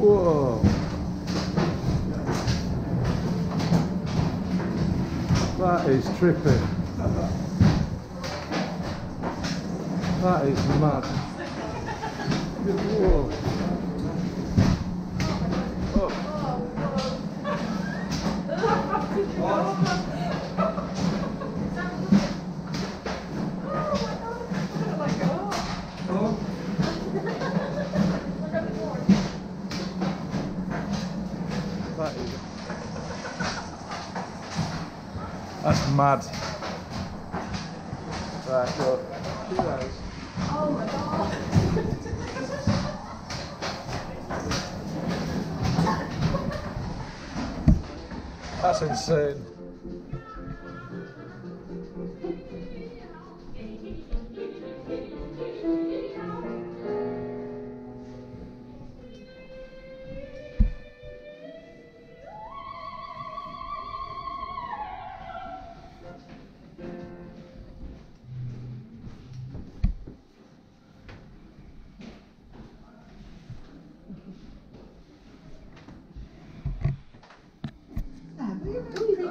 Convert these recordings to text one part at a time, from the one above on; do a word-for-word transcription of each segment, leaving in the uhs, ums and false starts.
Whoa. That is tripping. That is mad. Whoa. That's mad. Right, look. Two hours. Oh my god. That's insane.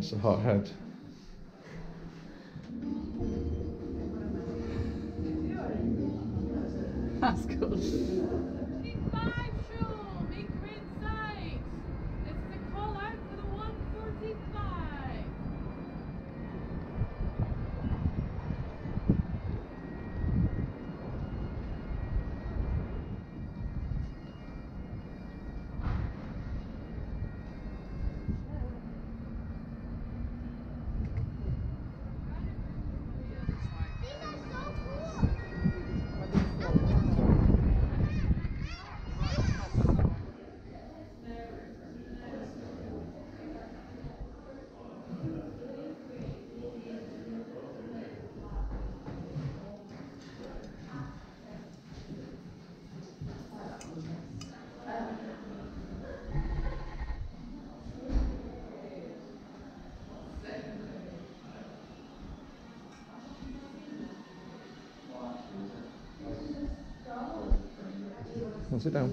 It's a hot head. That's good. and sit down.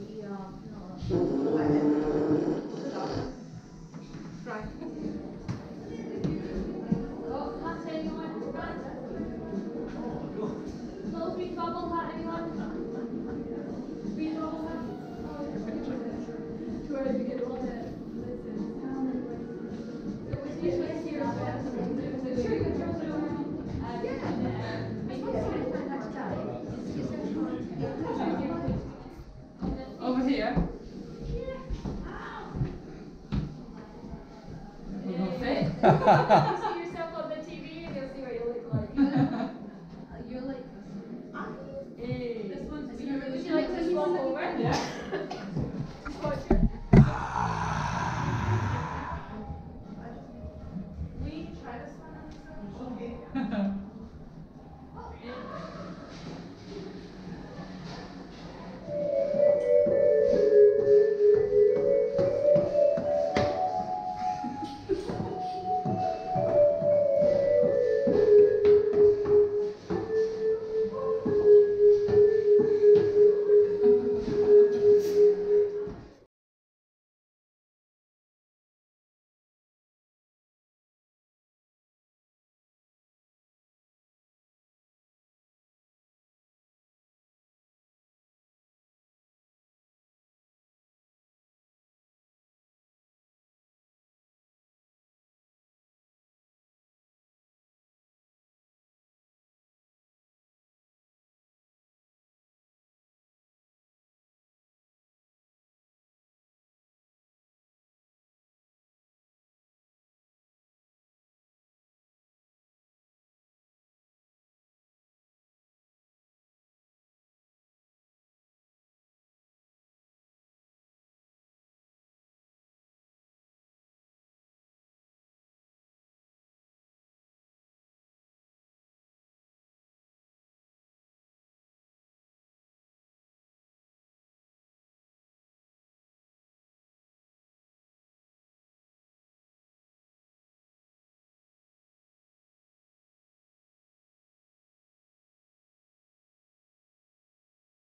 Ha ha ha.